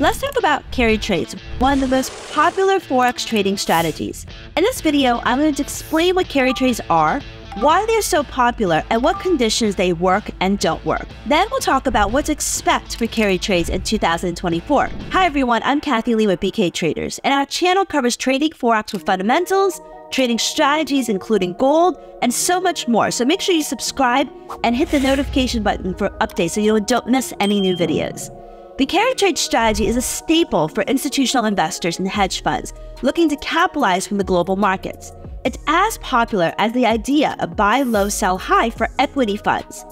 Let's talk about carry trades, one of the most popular Forex trading strategies. In this video, I'm going to explain what carry trades are, why they're so popular, and what conditions they work and don't work. Then we'll talk about what to expect for carry trades in 2024. Hi everyone, I'm Kathy Lien with BKTraders, and our channel covers trading Forex with fundamentals, trading strategies including gold, and so much more. So make sure you subscribe and hit the notification button for updates so you don't miss any new videos. The carry trade strategy is a staple for institutional investors and hedge funds looking to capitalize from the global markets. It's as popular as the idea of buy low, sell high for equity funds.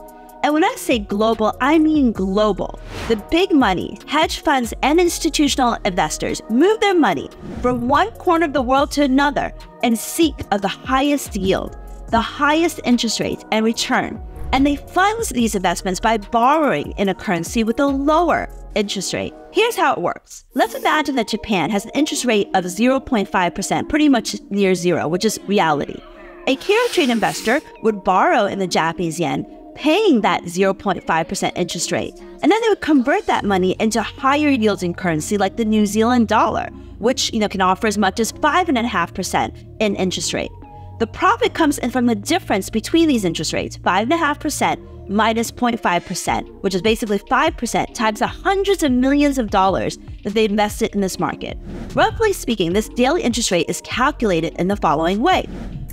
And when I say global, I mean global. The big money, hedge funds and institutional investors move their money from one corner of the world to another in seek of the highest yield, the highest interest rates and return. And they fund these investments by borrowing in a currency with a lower interest rate. Here's how it works. Let's imagine that Japan has an interest rate of 0.5%, pretty much near zero, which is reality. A carry trade investor would borrow in the Japanese yen, paying that 0.5% interest rate. And then they would convert that money into higher yielding currency like the New Zealand dollar, which can offer as much as 5.5% in interest rate. The profit comes in from the difference between these interest rates, 5.5% minus 0.5%, which is basically 5% times the hundreds of millions of dollars that they invested in this market. Roughly speaking, this daily interest rate is calculated in the following way.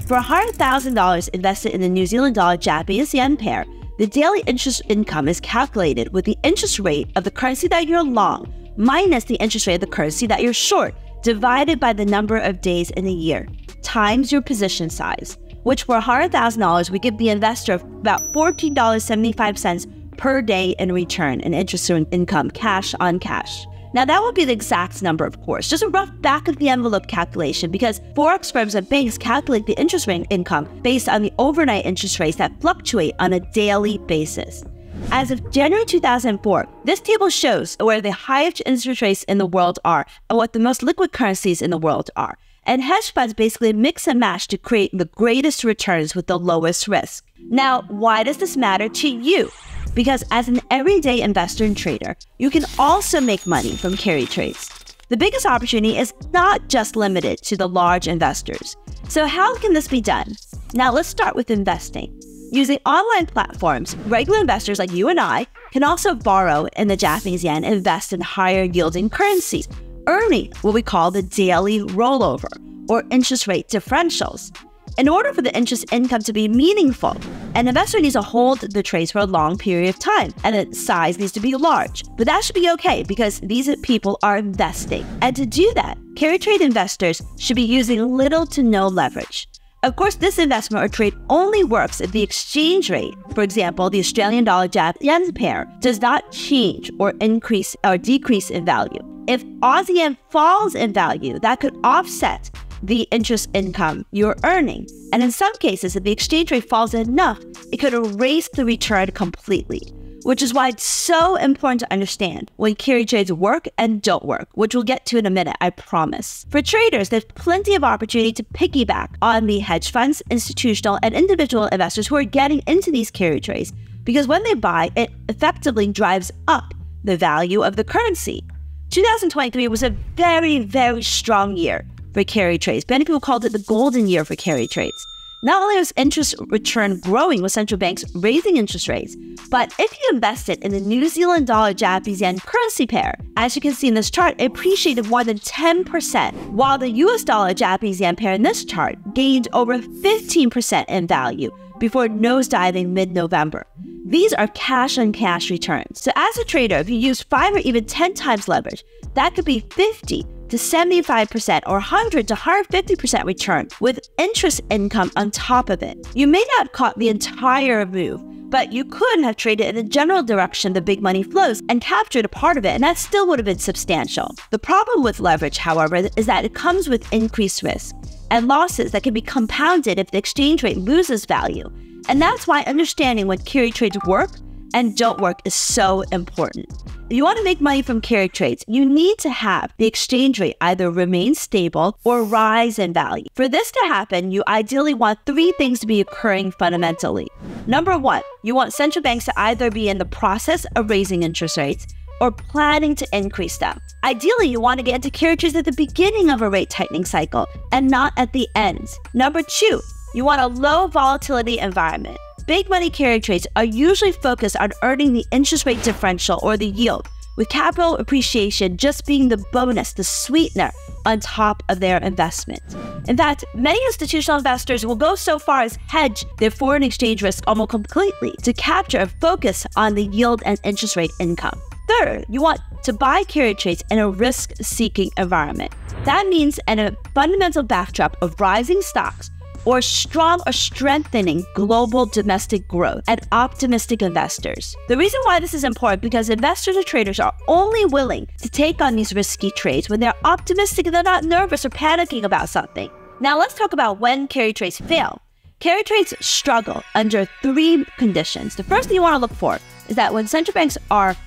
For $100,000 invested in the New Zealand dollar Japanese yen pair, the daily interest income is calculated with the interest rate of the currency that you're long minus the interest rate of the currency that you're short, divided by the number of days in a year, times your position size, which for $100,000 would give the investor about $14.75 per day in return in interest income, cash on cash. Now that would be the exact number, of course, just a rough back of the envelope calculation because Forex firms and banks calculate the interest rate income based on the overnight interest rates that fluctuate on a daily basis. As of January 2004, this table shows where the highest interest rates in the world are and what the most liquid currencies in the world are. And hedge funds basically mix and match to create the greatest returns with the lowest risk. Now, why does this matter to you? Because as an everyday investor and trader, you can also make money from carry trades. The biggest opportunity is not just limited to the large investors. So how can this be done? Now let's start with investing. Using online platforms, regular investors like you and I can also borrow in the Japanese yen and invest in higher yielding currencies, earning what we call the daily rollover or interest rate differentials. In order for the interest income to be meaningful, an investor needs to hold the trades for a long period of time and the size needs to be large. But that should be okay because these people are investing. And to do that, carry trade investors should be using little to no leverage. Of course, this investment or trade only works if the exchange rate, for example, the Australian dollar Japanese pair, does not change or increase or decrease in value. If Aussie yen falls in value, that could offset the interest income you're earning. And in some cases, if the exchange rate falls enough, it could erase the return completely, which is why it's so important to understand when carry trades work and don't work, which we'll get to in a minute, I promise. For traders, there's plenty of opportunity to piggyback on the hedge funds, institutional, and individual investors who are getting into these carry trades, because when they buy, it effectively drives up the value of the currency. 2023 was a very, very strong year for carry trades. Many people called it the golden year for carry trades. Not only was interest return growing with central banks raising interest rates, but if you invested in the New Zealand dollar Japanese yen currency pair, as you can see in this chart, it appreciated more than 10%, while the US dollar Japanese yen pair in this chart gained over 15% in value before nosediving mid-November. These are cash on cash returns. So as a trader, if you use 5 or even 10 times leverage, that could be 50% to 75% or 100 to 150% return with interest income on top of it. You may not have caught the entire move, but you could have traded in the general direction the big money flows and captured a part of it, and that still would have been substantial. The problem with leverage, however, is that it comes with increased risk and losses that can be compounded if the exchange rate loses value. And that's why understanding when carry trades work and don't work is so important. If you want to make money from carry trades, you need to have the exchange rate either remain stable or rise in value. For this to happen, you ideally want three things to be occurring fundamentally. Number one, you want central banks to either be in the process of raising interest rates or planning to increase them. Ideally, you want to get into carriages at the beginning of a rate tightening cycle and not at the end. Number 2, you want a low volatility environment. Big money carry trades are usually focused on earning the interest rate differential or the yield, with capital appreciation just being the bonus, the sweetener on top of their investment. In fact, many institutional investors will go so far as hedge their foreign exchange risk almost completely to capture and focus on the yield and interest rate income. 3rd, you want to buy carry trades in a risk-seeking environment. That means in a fundamental backdrop of rising stocks or strong or strengthening global domestic growth and optimistic investors. The reason why this is important because investors or traders are only willing to take on these risky trades when they're optimistic and they're not nervous or panicking about something. Now let's talk about when carry trades fail. Carry trades struggle under 3 conditions. The first thing you want to look for is that when central banks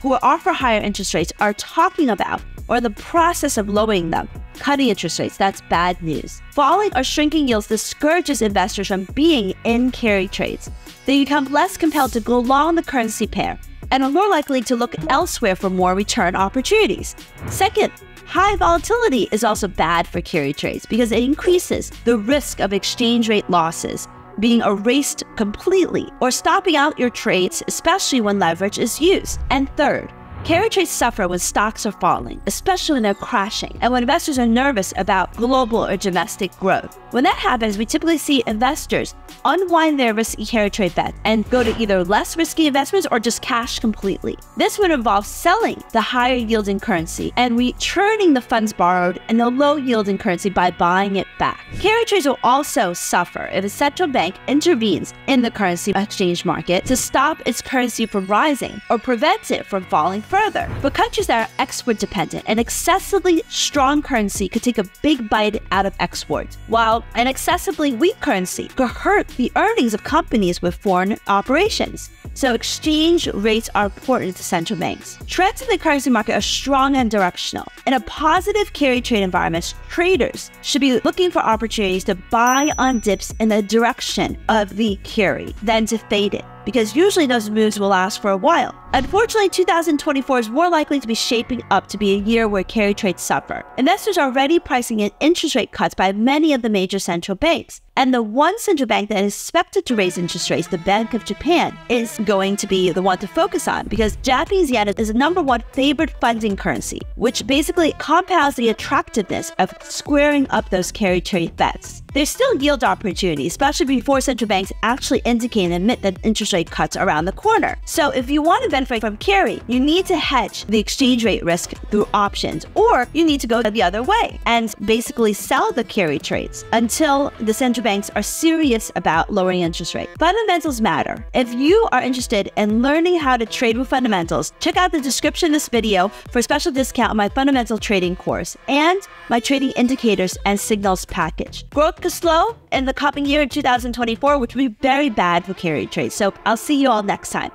who offer higher interest rates are talking about or the process of lowering them, cutting interest rates, that's bad news. Falling or shrinking yields discourages investors from being in carry trades. They become less compelled to go long the currency pair and are more likely to look elsewhere for more return opportunities. 2nd, high volatility is also bad for carry trades because it increases the risk of exchange rate losses being erased completely or stopping out your trades, especially when leverage is used. And 3rd, carry trades suffer when stocks are falling, especially when they're crashing, and when investors are nervous about global or domestic growth. When that happens, we typically see investors unwind their risky carry trade bets and go to either less risky investments or just cash completely. This would involve selling the higher yielding currency and returning the funds borrowed and the low yielding currency by buying it back. Carry trades will also suffer if a central bank intervenes in the currency exchange market to stop its currency from rising or prevent it from falling further. But countries that are export dependent, an excessively strong currency could take a big bite out of exports, while an excessively weak currency could hurt the earnings of companies with foreign operations. So exchange rates are important to central banks. Trends in the currency market are strong and directional. In a positive carry trade environment, traders should be looking for opportunities to buy on dips in the direction of the carry, then to fade it, because usually those moves will last for a while. Unfortunately, 2024 is more likely to be shaping up to be a year where carry trades suffer. Investors are already pricing in interest rate cuts by many of the major central banks. And the one central bank that is expected to raise interest rates, the Bank of Japan, is going to be the one to focus on because Japanese yen is the #1 favored funding currency, which basically compounds the attractiveness of squaring up those carry trade bets. There's still yield opportunity, especially before central banks actually indicate and admit that interest rate cuts are around the corner. So if you want to benefit from carry, you need to hedge the exchange rate risk through options, or you need to go the other way and basically sell the carry trades until the central banks are serious about lowering interest rates. Fundamentals matter. If you are interested in learning how to trade with fundamentals, check out the description of this video for a special discount on my fundamental trading course and my trading indicators and signals package. Growth could slow in the coming year in 2024, which will be very bad for carry trades. So I'll see you all next time.